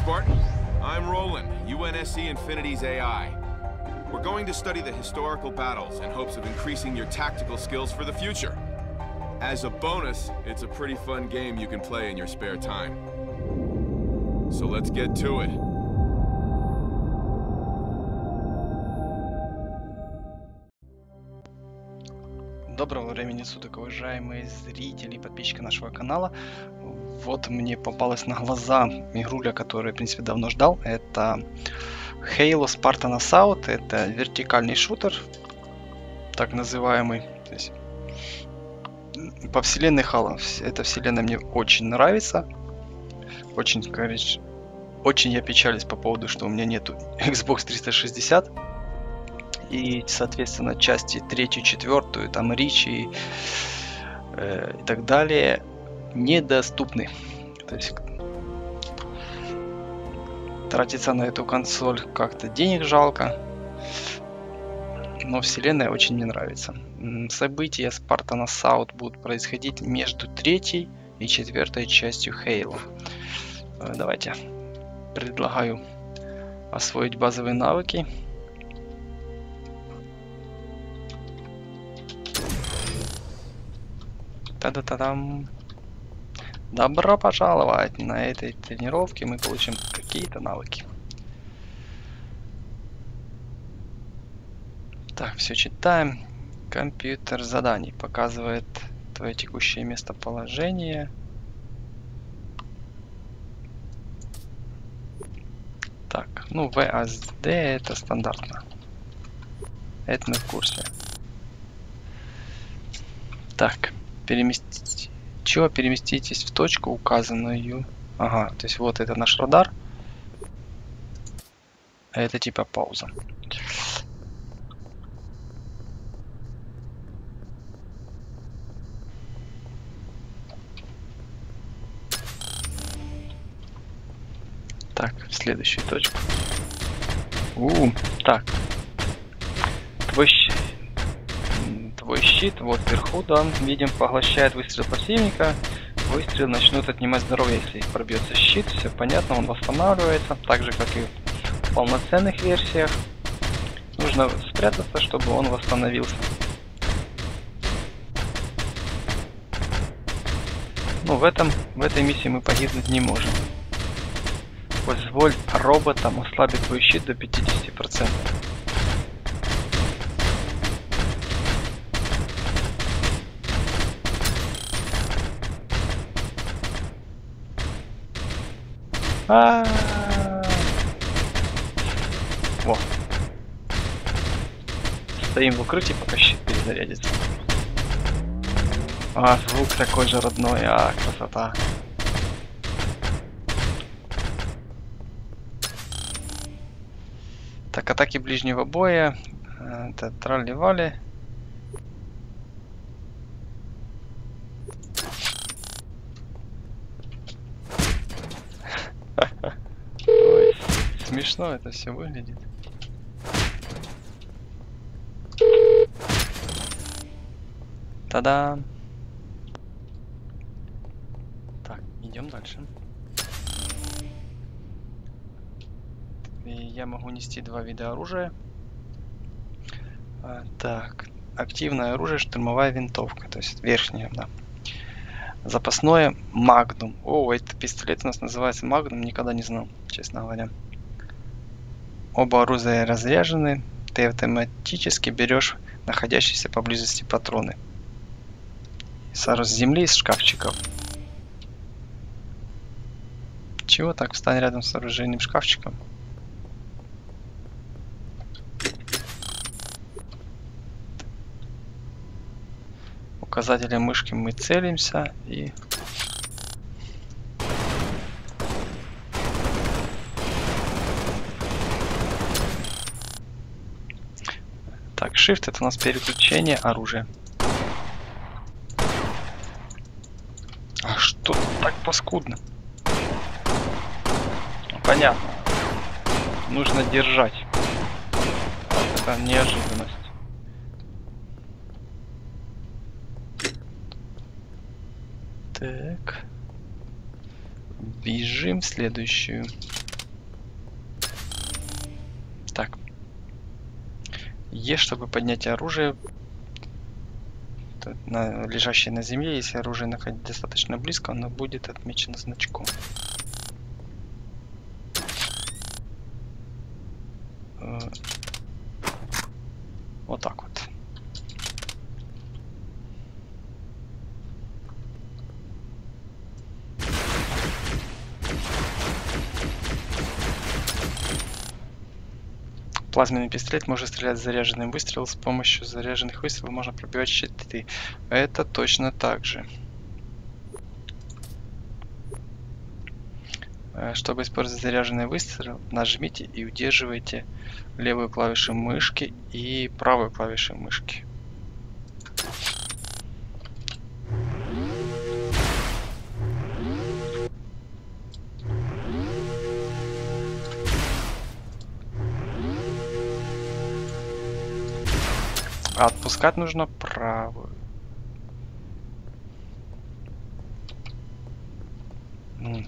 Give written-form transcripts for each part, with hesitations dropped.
Spartan. I'm Roland, UNSC Infinity's AI. We're going to study the historical battles in hopes of increasing your tactical skills for the future. As a bonus, it's a pretty fun game you can play in your spare time. So let's get to it. Доброго времени суток, уважаемые зрители и подписчики нашего канала. Вот мне попалась на глаза игруля, которую, в принципе, давно ждал. Это Halo: Spartan Assault. Это вертикальный шутер, так называемый. То есть, по вселенной Halo. Эта вселенная мне очень нравится. Очень я печалюсь по поводу, что у меня нету Xbox 360. И, соответственно, части 3, 4, там Ричи и так далее недоступны. То есть тратиться на эту консоль как-то денег жалко. Но вселенная очень мне нравится. События Spartan Assault будут происходить между 3 и 4 частью Halo. Давайте предлагаю освоить базовые навыки. Та-да-та-дам. Добро пожаловать! На этой тренировке мы получим какие-то навыки. Так, все читаем. Компьютер заданий показывает твое текущее местоположение. Так, ну ВАСД это стандартно. Это мы в курсе. Так. Переместитесь в точку, указанную. Ага, то есть вот это наш радар. Это типа пауза. Так, в следующую точку. Так. Щит, вот вверху, да, видим, поглощает выстрел противника. Выстрел начнут отнимать здоровье, если пробьется щит. Все понятно, он восстанавливается, так же как и в полноценных версиях. Нужно спрятаться, чтобы он восстановился. Ну, в этой миссии мы погибнуть не можем. Позволь роботам ослабить твой щит до 50%. Во. Стоим в укрытии, пока щит перезарядится. А, звук такой же родной, а, красота. Так, атаки ближнего боя. Это тролливали. Смешно это все выглядит. Та-дам! Так, идем дальше. И я могу нести два вида оружия. Так, активное оружие, штурмовая винтовка, то есть верхняя, да. Запасное Магнум. О, этот пистолет у нас называется Магнум, никогда не знал, честно говоря. Оба оружия разряжены, ты автоматически берешь находящиеся поблизости патроны. Сразу с земли, из шкафчиков. Чего так? Встань рядом с оружейным шкафчиком. Указателем мышки мы целимся и... Так, Shift это у нас переключение оружия. А что так паскудно? Понятно. Нужно держать. Это неожиданность. Так. Бежим в следующую. Е, чтобы поднять оружие, лежащее на земле. Если оружие находится достаточно близко, оно будет отмечено значком. Вот так вот. Плазменный пистолет может стрелять заряженный выстрел. С помощью заряженных выстрелов можно пробивать щиты. Это точно так же. Чтобы использовать заряженный выстрел, нажмите и удерживайте левую клавишу мышки и правую клавишу мышки. А отпускать нужно правую.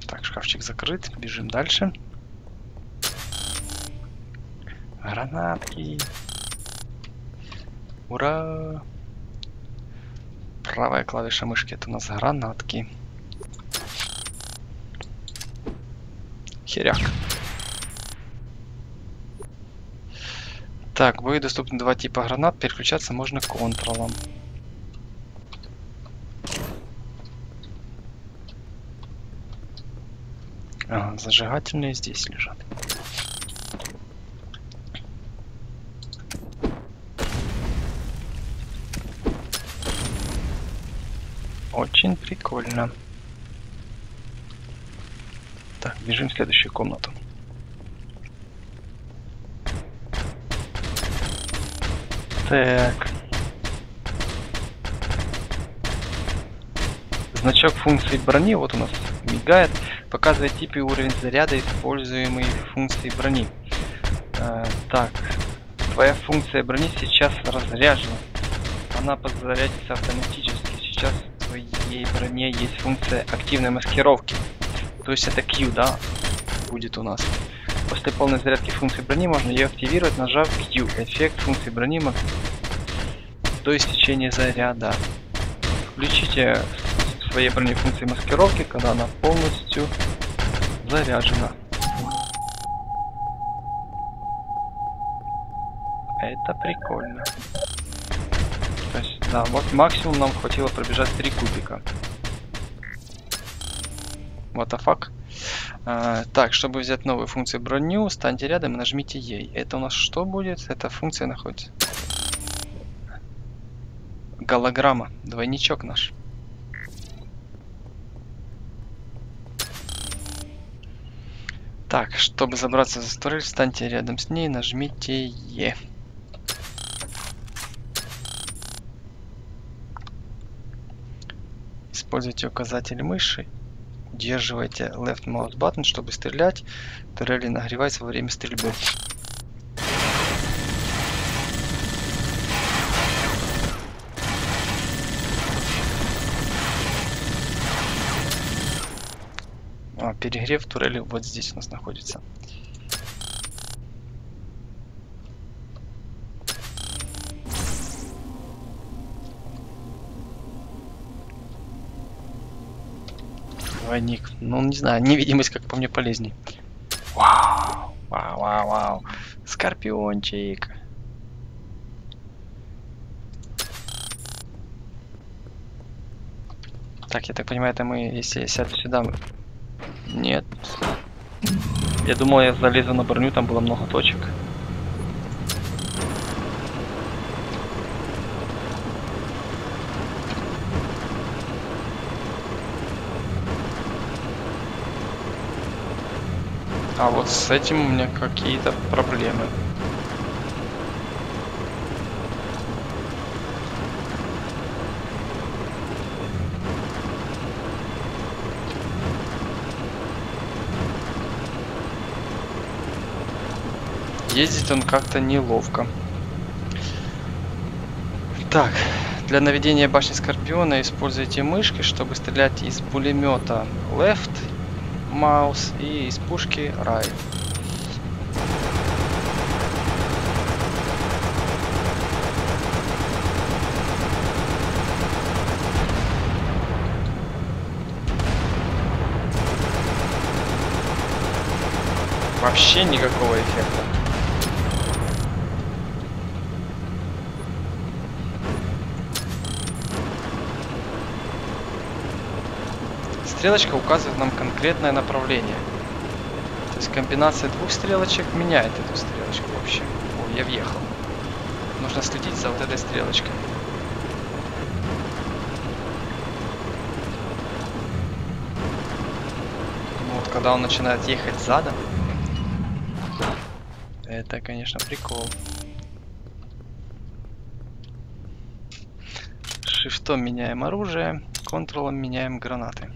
Так, шкафчик закрыт. Бежим дальше. Гранатки. Ура! Правая клавиша мышки — это у нас гранатки. Херяк. Так, будет доступны два типа гранат. Переключаться можно контролом. Ага, зажигательные здесь лежат. Очень прикольно. Так, бежим в следующую комнату. Так. Значок функции брони вот у нас мигает. Показывает тип и уровень заряда, используемый в функции брони. Так. Твоя функция брони сейчас разряжена. Она подзарядится автоматически. Сейчас в твоей броне есть функция активной маскировки. То есть это Q, да? Будет у нас. После полной зарядки функции брони можно ее активировать, нажав Q. Эффект функции брони до истечения заряда. Включите в своей броне функции маскировки, когда она полностью заряжена. Это прикольно. То есть, да, вот максимум нам хватило пробежать 3 кубика. What the fuck? Так, чтобы взять новую функцию броню, станьте рядом и нажмите ей. Это у нас что будет? Эта функция находится. Голограмма. Двойничок наш. Так, чтобы забраться за турель, встаньте рядом с ней и нажмите Е. Используйте указатель мыши. Удерживайте left mouse button, чтобы стрелять. Турели нагревается во время стрельбы. А, перегрев турели вот здесь у нас находится. Двойник. Ну, не знаю, невидимость, как по мне, полезней. Вау! Вау, вау, вау! Скорпиончик! Так, я так понимаю, это мы, если я сяду сюда... Нет. Я думал, я залезу на броню, там было много точек. А вот с этим у меня какие-то проблемы. Ездит он как-то неловко. Так, для наведения башни Скорпиона используйте мышки, чтобы стрелять из пулемета left mouse и из пушки right. вообще никакого эффекта. Стрелочка указывает нам конкретное направление. То есть комбинация двух стрелочек меняет эту стрелочку вообще. О, я въехал. Нужно следить за вот этой стрелочкой. Ну, вот когда он начинает ехать задом, это, конечно, прикол. Шифтом меняем оружие, контролом меняем гранаты.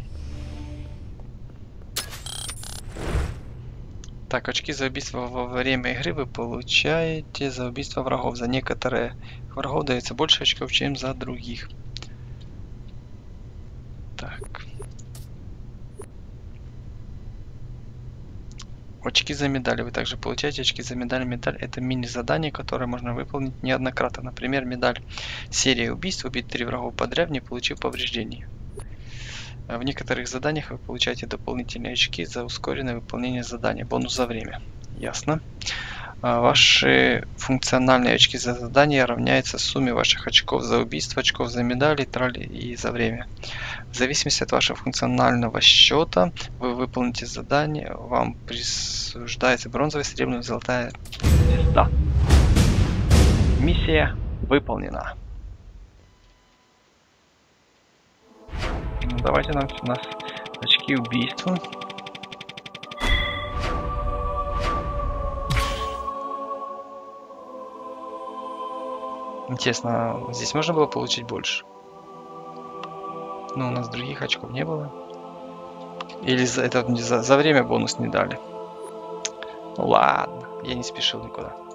Так, очки за убийство во время игры вы получаете за убийство врагов. За некоторые врагов дается больше очков, чем за других. Так. Очки за медали. Вы также получаете очки за медаль. Медаль — это мини-задание, которое можно выполнить неоднократно. Например, медаль серии убийств. Убить 3 врагов подряд, не получив повреждений. В некоторых заданиях вы получаете дополнительные очки за ускоренное выполнение задания. Бонус за время. Ясно. Ваши функциональные очки за задание равняются сумме ваших очков за убийство, очков за медали, трали и за время. В зависимости от вашего функционального счета вы выполните задание. Вам присуждается бронзовая, серебряная, золотая звезда. Миссия выполнена. Ну, давайте нам у нас очки убийства. Интересно, здесь можно было получить больше? Но у нас других очков не было. Или за время бонус не дали? Ладно, я не спешил никуда.